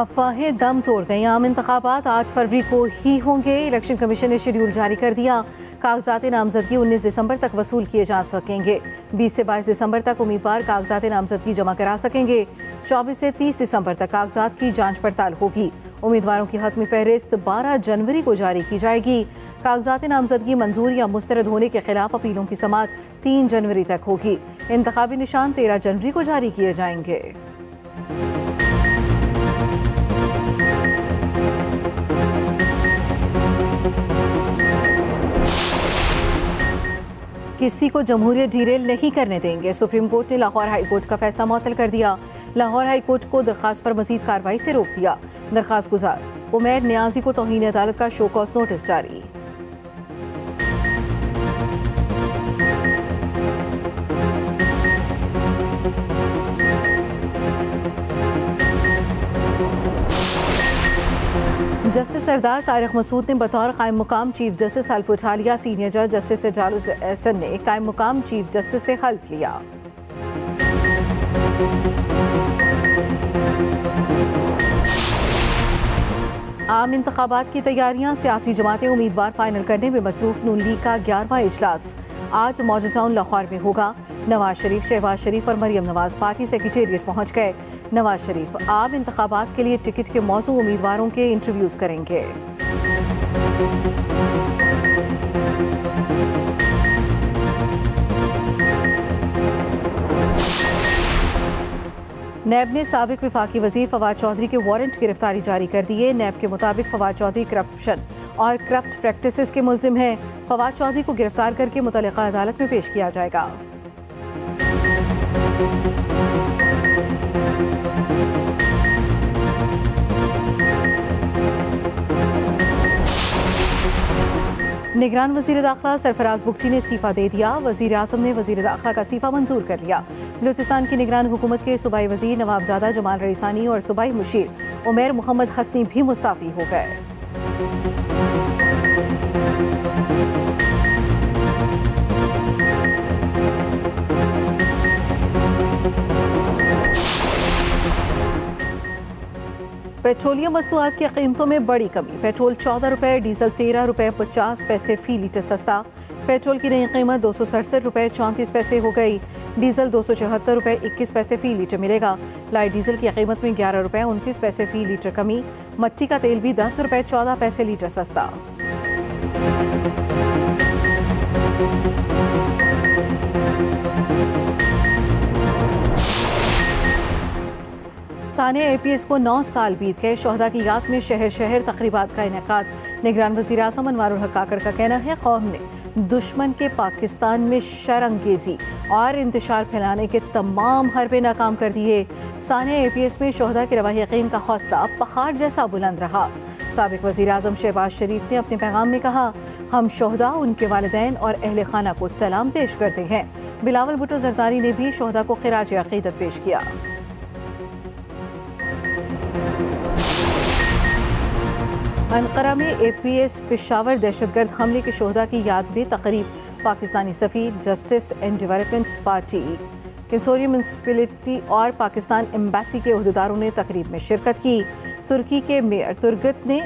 अफवाहें दम तोड़ गई। आम इंतखाबात 8 फरवरी को ही होंगे। इलेक्शन कमीशन ने शेड्यूल जारी कर दिया। कागजात नामजदगी 19 दिसंबर तक वसूल किए जा सकेंगे। 20 से 22 दिसंबर तक उम्मीदवार कागजात नामजदगी जमा करा सकेंगे। 24 से 30 दिसंबर तक कागजात की जांच पड़ताल होगी। उम्मीदवारों की हतमी फहरिस्त 12 जनवरी को जारी की जाएगी। कागजात नामजदगी मंजूर या मुस्तरद होने के खिलाफ अपीलों की समाअत 3 जनवरी तक होगी। इंतखाबी निशान 13 जनवरी को जारी किए जाएंगे। किसी को जमहूरियत डीरेल नहीं करने देंगे। सुप्रीम कोर्ट ने लाहौर हाई कोर्ट का फैसला मअतल कर दिया। लाहौर हाई कोर्ट को दरख्वास्त पर मजीद कार्रवाई से रोक दिया। दरख्वास्त गुजार उमर नियाजी को तौहीन अदालत का शो कॉज नोटिस जारी। जस्टिस सरदार तारिक मसूद ने बतौर कायम मुकाम चीफ जस्टिस हल्फ उठा लिया। सीनियर जज जस्टिस एजारुस एहसन ने कायम मुकाम चीफ जस्टिस से हल्फ लिया। आम इंतखाबात की तैयारियां, सियासी जमातें उम्मीदवार फाइनल करने में मसरूफ। नून लीग का 11वां इजलास आज मॉडल टाउन लाहौर में होगा। नवाज शरीफ, शहबाज शरीफ और मरीम नवाज पार्टी सेक्रेटेरिएट पहुंच गए। नवाज शरीफ आम इंतखाबात के लिए टिकट के मौजू उम्मीदवारों के इंटरव्यूज करेंगे। नैब ने साबिक वफाकी वजीर फवाद चौधरी के वारंट गिरफ्तारी जारी कर दिए। नैब के मुताबिक फवाद चौधरी करप्शन और करप्ट प्रैक्टिसेस के मुलजिम हैं। फवाद चौधरी को गिरफ्तार करके मुतल्लिका अदालत में पेश किया जाएगा। निगरान वजीर दाखिला सरफराज बुख्टी ने इस्तीफ़ा दे दिया। वजीर आज़म ने वजीर दाखिला का इस्तीफ़ा मंजूर कर लिया। बलूचिस्तान की निगरान हुकूमत के सूबाई वजीर नवाबज़ादा जुमान रईसानी और सूबाई मुशीर उमेर मोहम्मद हसनी भी मुस्ताफ़ी हो गए। पेट्रोलियम वस्तुआत की कीमतों में बड़ी कमी। पेट्रोल 14 रुपये, डीजल 13 रुपये 50 पैसे फी लीटर सस्ता। पेट्रोल की नई कीमत 267 रुपये 34 पैसे हो गई। डीजल 274 रुपये 21 पैसे फी लीटर मिलेगा। लाइट डीजल की कीमत में 11 रुपये 29 पैसे फी लीटर कमी। मट्टी का तेल भी 10 रुपये 14 पैसे लीटर सस्ता। साने APS को 9 साल बीत गए। शोहदा की याद में शहर शहर तकरीबात का इनेकाद। निगरान वजीर आज़म अनवारुल हक काकड़ का कहना है, कौम ने दुश्मन के पाकिस्तान में शरअंगेज़ी और इंतशार फैलाने के तमाम हरबे नाकाम कर दिए। साने APS में शोहदा के रवाही यकीन का हौसला पहाड़ जैसा बुलंद रहा। साबिक वजीर आज़म शहबाज शरीफ ने अपने पैगाम में कहा, हम शोहदा, उनके वालिदैन और अहल खाना को सलाम पेश करते हैं। बिलावल भुट्टो जरदारी ने भी शोहदा को खिराज अक़ीदत पेश किया। अंकारा में APS पेशावर दहशतगर्द हमले के शोहदा की याद में तकरीब। पाकिस्तानी सफ़ीर justice and development party consortium municipality और पाकिस्तान एम्बेसी के अहदेदारों ने तकरीब में शिरकत की। तुर्की के मेयर तुर्गत ने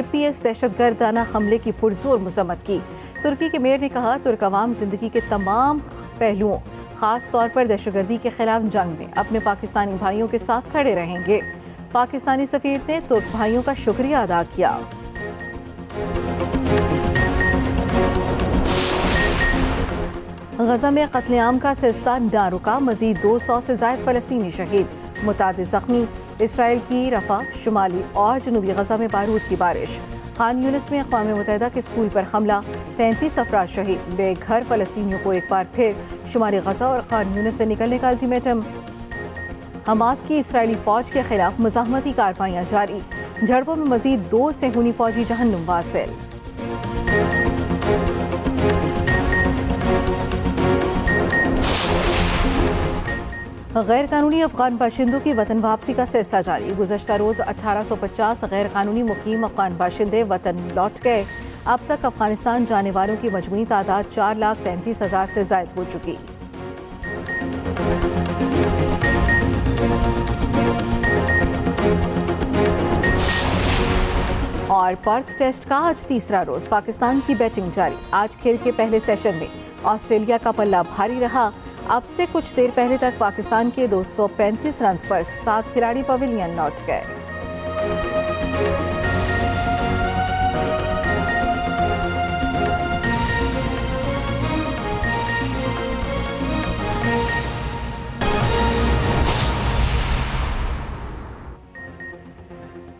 APS दहशतगर्दाना हमले की पुरजोर मजम्मत की। तुर्की के मेयर ने कहा, तुर्क अवाम जिंदगी के तमाम पहलुओं, ख़ास तौर पर दहशतगर्दी के खिलाफ जंग में अपने पाकिस्तानी भाइयों के साथ खड़े रहेंगे। पाकिस्तानी सफ़ीर ने तुर्क भाइयों का शुक्रिया अदा किया। गजा में कत्लेआम का सिलसिला ना रुका। मजीद 200 से ज़ायद फ़लस्तीनी शहीद, मुताद जख्मी। इसराइल की रफ़ा, शुमाली और जनूबी गजा में बारूद की बारिश। खान यूनिस में अक़वाम मुत्तहिदा के स्कूल पर हमला, 33 अफराद शहीद। बेघर फ़लस्तीनियों को एक बार फिर शुमाली गजा और खान यूनिस से निकलने का अल्टीमेटम। हमास की इसराइली फ़ौज के खिलाफ मुज़ाहमती कार्रवाइयाँ जारी। झड़पों में मजीद 2 सेहूनी फ़ौजी जहन्नुम वासिल। गैर कानूनी अफगान बाशिंदों की वतन वापसी का सिलसिला जारी। गुज़श्ता रोज़ 1850 गैर कानूनी मुकीम अफगान बाशिंदे वतन लौट गए। अब तक अफगानिस्तान जाने वालों की मजमूई तादाद 4,33,000 से ज़ायद हो चुकी। और पर्थ टेस्ट का आज तीसरा रोज पाकिस्तान की बैटिंग जारी। आज खेल के पहले सेशन में ऑस्ट्रेलिया का पल्ला भारी रहा। अब से कुछ देर पहले तक पाकिस्तान के 235 रन पर 7 खिलाड़ी पवेलियन लौट गए।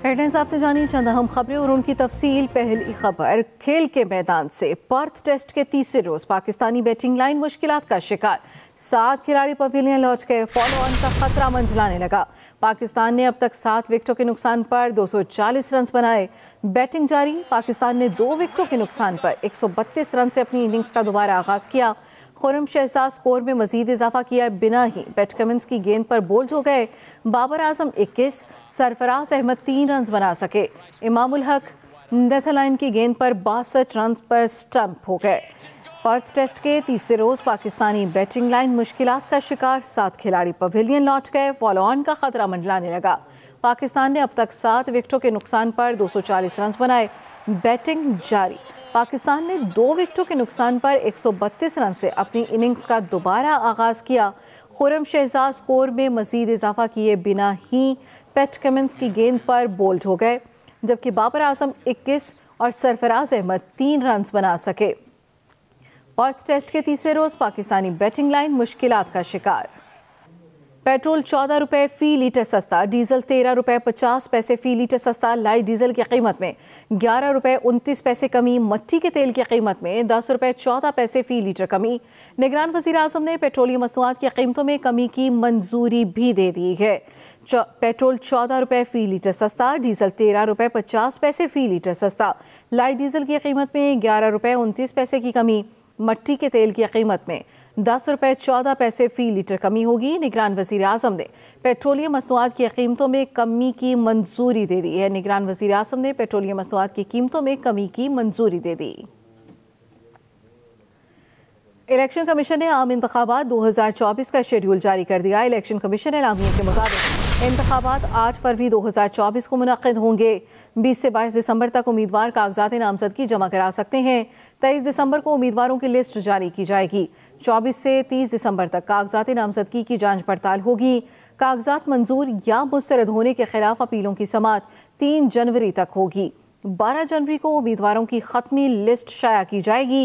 हेडलाइंस आपने जानी, चंद अहम खबरें और उनकी तफसील। पहली खबर खेल के मैदान से, पर्थ टेस्ट के तीसरे रोज पाकिस्तानी बैटिंग लाइन मुश्किलात का शिकार। 7 खिलाड़ी पवेलियन लौट गए, फॉलो ऑन का खतरा मंडलाने लगा। पाकिस्तान ने अब तक 7 विकेटों के नुकसान पर 240 रन बनाए। बैटिंग जारी, पाकिस्तान ने 2 विकेटों के नुकसान पर 132 रन से अपनी इनिंग्स का दोबारा आगाज़ किया। खुर्रम शहजाद स्कोर में मजीद इजाफा किया बिना ही बैट कमिंस की गेंद पर बोल्ड हो गए। बाबर आजम 21, सरफराज अहमद 3 रन बना सके। इमामुल हक नेथलाइन की गेंद पर 62 रन पर स्टंप हो गए। पर्थ टेस्ट के तीसरे रोज़ पाकिस्तानी बैटिंग लाइन मुश्किलात का शिकार। 7 खिलाड़ी पवेलियन लौट गए, फॉलो ऑन का खतरा मंडलाने लगा। पाकिस्तान ने अब तक 7 विकेटों के नुकसान पर 240 रन बनाए। बैटिंग जारी, पाकिस्तान ने 2 विकेटों के नुकसान पर 132 रन से अपनी इनिंग्स का दोबारा आगाज़ किया। खुर्रम शहजाद स्कोर में मज़ीद इजाफा किए बिना ही पैट कमिंस की गेंद पर बोल्ड हो गए, जबकि बाबर आजम 21 और सरफराज अहमद 3 रन बना सके। पर्थ टेस्ट के तीसरे रोज़ पाकिस्तानी बैटिंग लाइन मुश्किलात का शिकार। पेट्रोल 14 रुपये फ़ी लीटर सस्ता, डीज़ल 13 रुपये 50 पैसे फ़ी लीटर सस्ता। लाई डीज़ल की कीमत में 11 रुपये 29 पैसे कमी। मट्टी के तेल की कीमत में 10 रुपये 14 पैसे फ़ी लीटर कमी। निगरान वज़ीर आज़म ने पेट्रोलियम मसनूआत की कीमतों में कमी की मंजूरी भी दे दी है। पेट्रोल 14 रुपये फ़ी लीटर सस्ता, डीज़ल 13 रुपये 50 पैसे फ़ी लीटर सस्ता। लाई डीज़ल की कीमत में 11 रुपये 29 पैसे की कमी। मट्टी के तेल की कीमत में 10 रुपये 14 पैसे फ़ी लीटर कमी होगी। निगरान वज़ीर आज़म ने पेट्रोलियम मसनूआत की कीमतों में कमी की मंजूरी दे दी है। निगरान वज़ीर आज़म ने पेट्रोलियम मसनूआत की कीमतों में कमी की मंजूरी दे दी। इलेक्शन कमीशन ने आम इंतखाबात 2024 का शेड्यूल जारी कर दिया। इलेक्शन कमीशन एलामिया के मुताबिक इंतखाबात 8 फरवरी 2024 को मुनक़िद होंगे। 20 से 22 दिसंबर तक उम्मीदवार कागजात नामजदगी जमा करा सकते हैं। 23 दिसंबर को उम्मीदवारों की लिस्ट जारी की जाएगी। 24 से 30 दिसंबर तक कागजात नामजदगी की जांच पड़ताल होगी। कागजात मंजूर या मुस्तरद होने के खिलाफ अपीलों की समाअत 3 जनवरी तक होगी। 12 जनवरी को उम्मीदवारों की ख़त्मी लिस्ट शाया की जाएगी,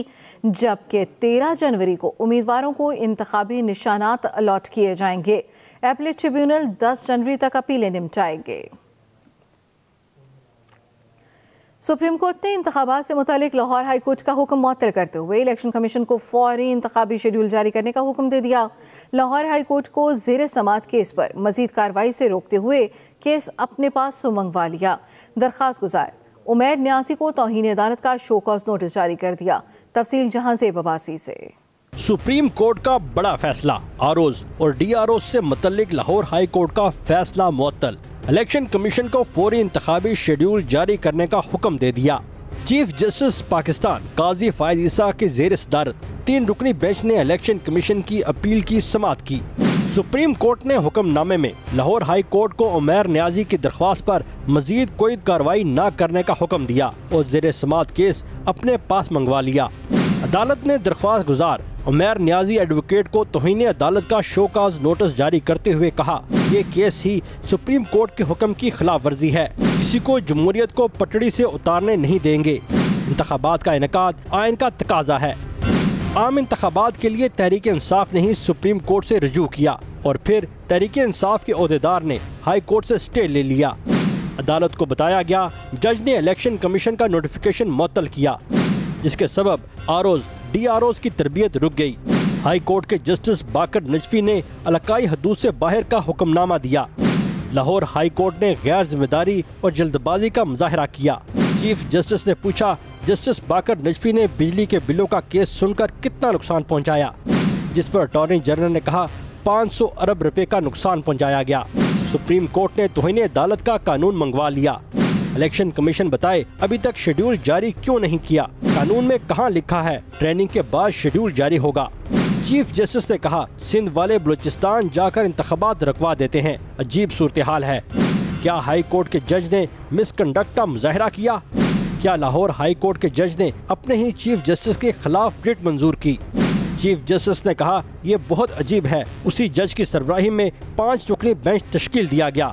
जबकि 13 जनवरी को उम्मीदवारों को इंतखाबी निशानात अलॉट किए जाएंगे। एपलेट ट्रिब्यूनल 10 जनवरी तक अपीलें निपटाएंगे। सुप्रीम कोर्ट ने इंतखाबात से मुतालिक लाहौर हाई कोर्ट का हुक्म मुअत्तल करते हुए इलेक्शन कमीशन को फौरी इंतखाबी शेड्यूल जारी करने का हुक्म दे दिया। लाहौर हाई कोर्ट को ज़ेरे समाअत केस पर मज़ीद कार्रवाई से रोकते हुए केस अपने पास मंगवा लिया। दरख्वास्त गुजार उमर नियाजी को तौहीन अदालत का शोकॉज नोटिस जारी कर दिया। तफसील जहांगीर वासी से। सुप्रीम कोर्ट का बड़ा फैसला, आरओज और डीआरओ से मुतल्लिक लाहौर हाई कोर्ट का फैसला मुअत्तल। इलेक्शन कमीशन को फौरी इंतखाबी शेड्यूल जारी करने का हुक्म दे दिया। चीफ जस्टिस पाकिस्तान काजी फैज़ ईसा के ज़ेर सदारत 3 रुकनी बेंच ने इलेक्शन कमीशन की अपील की समाअत की। सुप्रीम कोर्ट ने हुक्मनामे में लाहौर हाई कोर्ट को उमर नियाजी की दरख्वास्त पर मजीद कोई कार्रवाई न करने का हुक्म दिया और ज़ेरे समाअत केस अपने पास मंगवा लिया। अदालत ने दरख्वास्त गुजार उमर नियाजी एडवोकेट को तौहीन अदालत का शोकाज नोटिस जारी करते हुए कहा, ये केस ही सुप्रीम कोर्ट के हुक्म की खिलाफ वर्जी है। किसी को जमहूरियत को पटड़ी से उतारने नहीं देंगे। इंतखाबात का इनकाद आइन का तकाजा है। आम इंतखाबात के लिए तहरीक इंसाफ ने ही सुप्रीम कोर्ट से रजू किया और फिर तहरीक इंसाफ के अहदेदार ने हाई कोर्ट से स्टे ले लिया। अदालत को बताया गया जज ने इलेक्शन कमीशन का नोटिफिकेशन मुअत्तल किया, जिसके सबब आरओज डीआरओज की तरबियत रुक गई। हाई कोर्ट के जस्टिस बाकर नजफी ने इलाकाई हदूद से बाहर का हुक्मनामा दिया। लाहौर हाई कोर्ट ने गैर जिम्मेदारी और जल्दबाजी का मुजाहरा किया। चीफ जस्टिस ने पूछा, जस्टिस बाकर नजफी ने बिजली के बिलों का केस सुनकर कितना नुकसान पहुंचाया, जिस पर अटॉर्नी जनरल ने कहा 500 अरब रुपए का नुकसान पहुंचाया गया। सुप्रीम कोर्ट ने तौहीन अदालत का कानून मंगवा लिया। इलेक्शन कमीशन बताए अभी तक शेड्यूल जारी क्यों नहीं किया, कानून में कहां लिखा है ट्रेनिंग के बाद शेड्यूल जारी होगा। चीफ जस्टिस ने कहा सिंध वाले बलूचिस्तान जाकर इंतखाबात रखवा देते हैं, अजीब सूरत हाल है। क्या हाई कोर्ट के जज ने मिसकंडक्ट का मुजाहरा किया? क्या लाहौर हाई कोर्ट के जज ने अपने ही चीफ जस्टिस के खिलाफ रिट मंजूर की? चीफ जस्टिस ने कहा यह बहुत अजीब है। उसी जज की सरबराही में 5 रुकनी बेंच तश्कील दिया गया।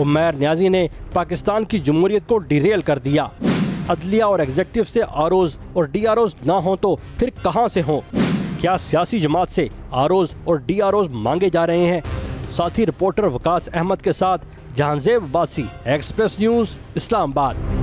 उमर नियाजी ने पाकिस्तान की जमहूरियत को डिरेल कर दिया। अदलिया और एग्जीक्यूटिव से आरओज और डीआरओज ना हो तो फिर कहां से हों? क्या सियासी जमात से आरओज और डीआरओज मांगे जा रहे हैं? साथी रिपोर्टर वकाश अहमद के साथ जहांगीर वासी, एक्सप्रेस न्यूज़, इस्लामाबाद।